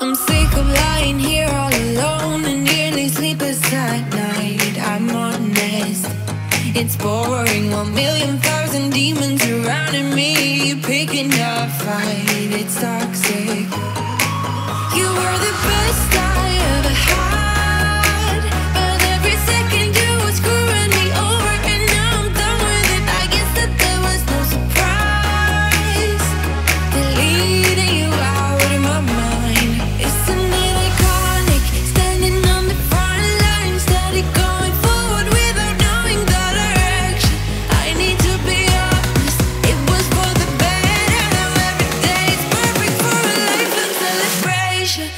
I'm sick of lying here all alone and nearly sleepless at night. I'm honest, it's boring. 1,000,000 demons surrounding me, picking a fight, it's toxic. You were the best I ever had, but every second you were screwing me over, and now I'm done with it. I guess that there was no surprise, deleting you out of my mind. It's a night iconic, standing on the front line, steady going forward without knowing the direction. I need to be honest, it was for the better. Now every day is perfect for a lifetime celebration.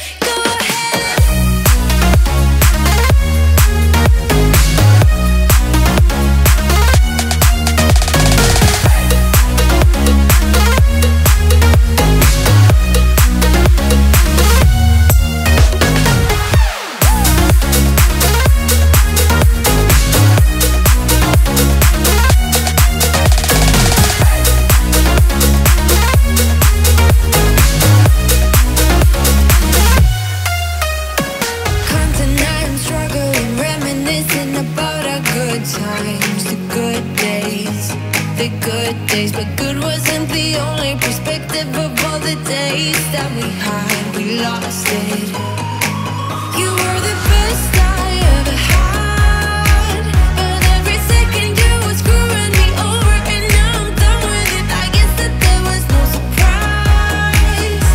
Times, the good days, but good wasn't the only perspective of all the days that we had. We lost it. You were the best I ever had, but every second you were screwing me over, and now I'm done with it. I guess that there was no surprise,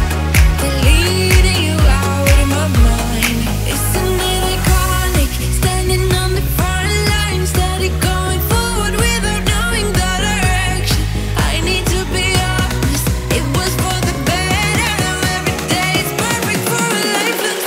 deleting you out of my mind. It's a night iconic, standing on the front, going forward without knowing the direction. I need to be honest, it was for the better. Now every day is perfect for a life.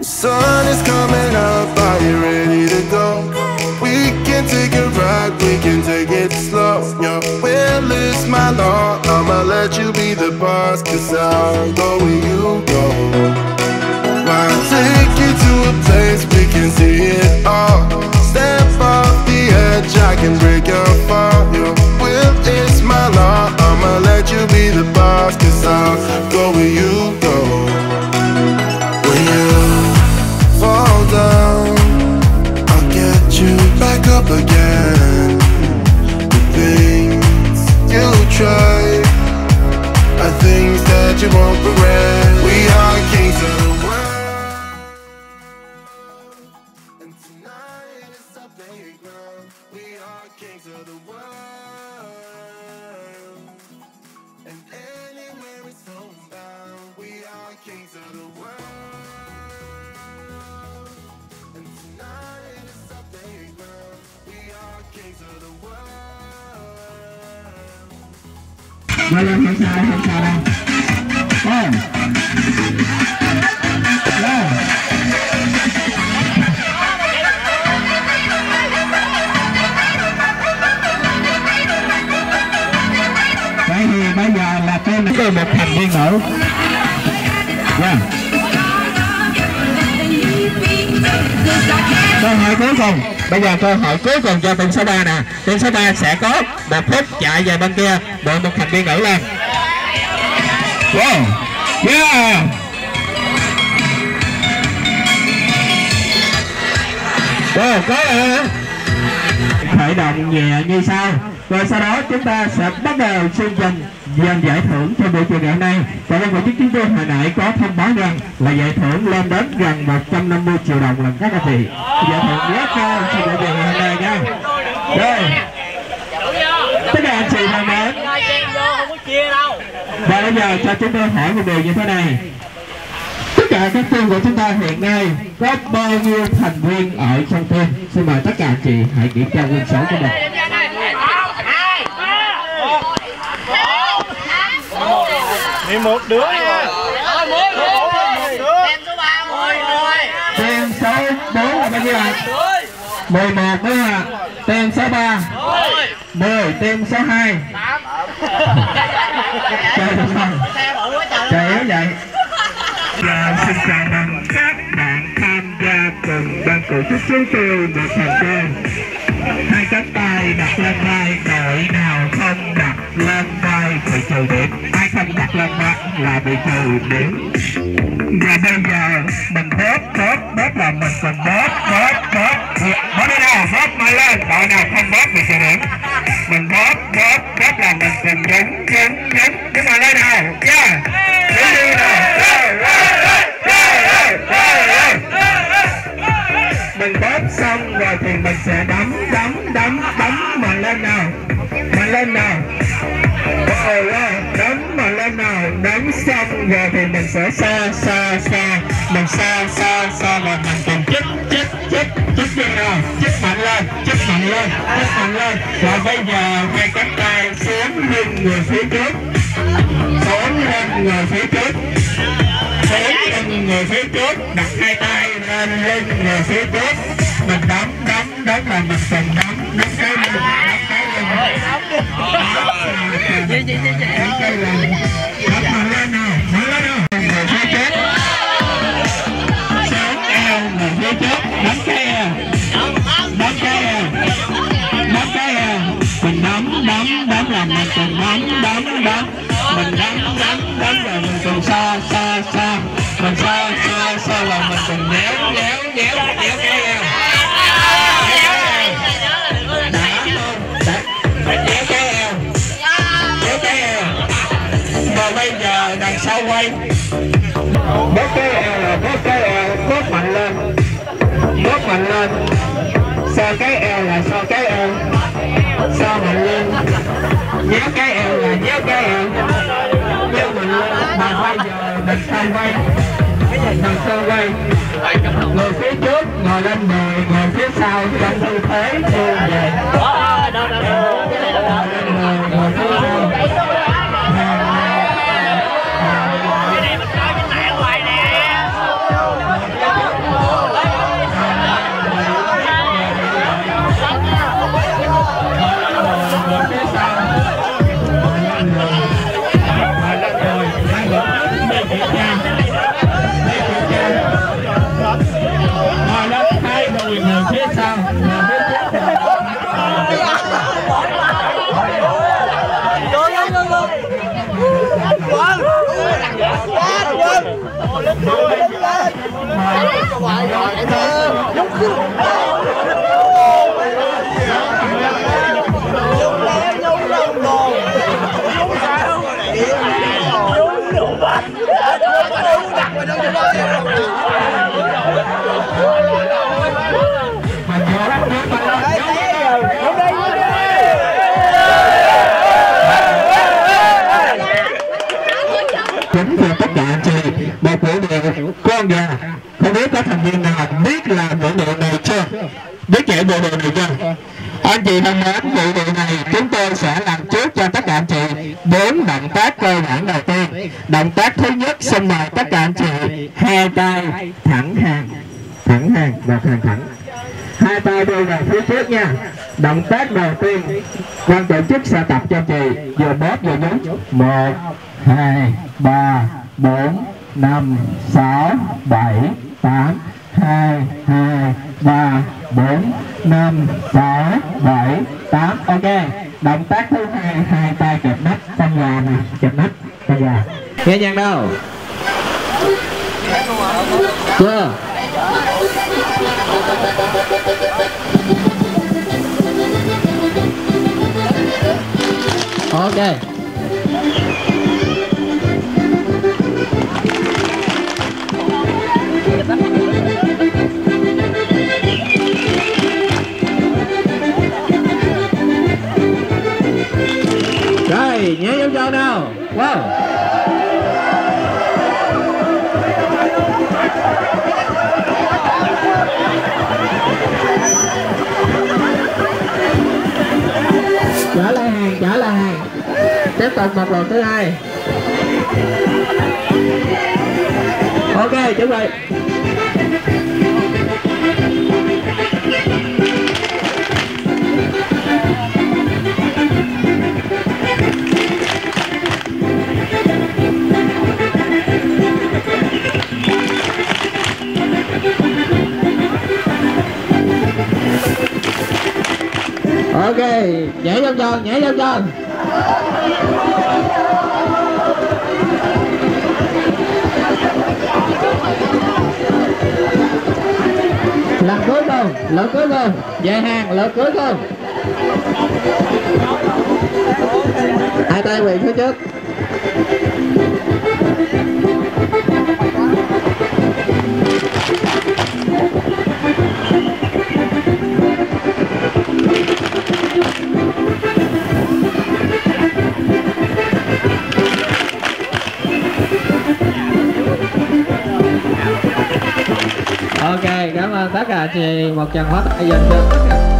The sun is coming up, are you ready to go? We can take a ride, we can take it slow. Your will is my law, I'ma let you be the boss, 'cause I'll go where you go. I'll take you to a place, we can see it all. Step off the edge, I can break your fall. Your will is my law, I'ma let you be the boss, 'cause I'll go where you go. When you fall down, I'll get you back up again. The things you try are things that you won't regret. We are kings of the world, and tonight is our playground. We are kings of the world, and anywhere it's homebound. We are kings of the world. Hãy subscribe cho kênh Ghiền Mì Gõ để không bỏ lỡ những video hấp dẫn. Vậy thì bây giờ là có một thành viên nữ. Câu hỏi cuối cùng, bây giờ câu hỏi cuối cùng cho team số 3 nè. Team số 3 sẽ có 1 phút chạy về bên kia, đội một thành viên nữ lên. Wow. Yeah. Wow, có rồi. Khởi động nhẹ như sau. Rồi sau đó chúng ta sẽ bắt đầu chương trình dành giải thưởng cho buổi chiều ngày hôm nay. Và ban tổ chức chúng tôi hồi nãy có thông báo rằng là giải thưởng lên đến gần 150 triệu đồng lần các anh chị. Giải thưởng rất cao cho buổi chiều ngày hôm nay nha. Rồi, tất cả anh chị nào đến. Và bây giờ cho chúng tôi hỏi một điều như thế này. Tất cả các team của chúng ta hiện nay có bao nhiêu thành viên ở trong team? Xin mời tất cả anh chị hãy kiểm tra quân số của mình. Đi một đứa nha. Em số 3 10 số 4 là bao nhiêu ạ? 11 đúng không ạ? Tem số 3 10, tem số 2 8. Trời ơi, trời ơi vậy. Và xin chào mừng các bạn tham gia cùng ban tổ chức chúng tôi được thành công. Hai cánh tay đặt lên vai, đội nào không đặt lên vai thì trừ điểm. Ai không đặt lên vai là bị trừ điểm. Và bây giờ mình bóp là mình còn bóp đi nào, bóp mà lên. Đội nào không bóp thì trừ điểm. Mình bóp là mình còn đúng. Chúng ta lên nào, yeah. Đúng đi nào, mình bóp xong rồi thì mình sẽ đấm mà lên nào, đấm mà lên nào. Đấm xong rồi thì mình sẽ xoa và mình còn chích đi nào, chích mạnh lên. Và bây giờ ngay cánh tay xuống lưng người phía trước, xuống lưng người phía trước, đặt hai tay lên lưng người phía trước, mình đấm là mình cần đấm là mình cần nhéo cái em. Và bây giờ đằng sau quay. Bóp mạnh lên. Xoa cái eo là xoa cái eo. Xoa mạnh lên. Nhéo cái eo là nhéo cái eo. Nhéo mạnh lên. Và bây giờ đằng sau quay. Ngồi phía trước, ngồi lên đùi, ngồi phía sau, trong tư thế như vậy. Ngồi phía sau. Ngồi Kính thưa tất cả anh chị, một buổi điệu con gà, không biết có thành viên nào biết là bộ điệu này chưa? Biết kể bộ điệu này chưa? Anh chị thân mến, bộ điệu này chúng tôi sẽ làm trước cho tất cả anh chị 4 động tác cơ bản đầu tiên. Động tác thứ nhất, xin mời tất cả anh chị hai tay thẳng hàng và hàng thẳng. Hai tay đưa về phía trước nha. Động tác đầu tiên, ban tổ chức sẽ tập cho chị vừa bóp vừa nhúng. 1, 2, 3, 4, 5, 6, 7, 8 2, 2, 3, 4, 5, 6, 7, 8. Ok. Động tác thứ hai, hai tay kẹp nách con gà nè, kẹp nách con gà. Nghe nhàng đâu? Chưa? Ok. Rồi, nhớ vô cho nào. Wow. Trở lại hàng, tiếp tục một lần thứ hai. Ok, chuẩn bị. Ok, nhảy vô chân, nhảy vô chân. Lần cuối cùng, lần cuối cùng, về hàng, lần cuối cùng. Hai tay quỳ phía trước. Ok, cảm ơn tất cả anh chị, một tràng pháo tay dành cho tất cả.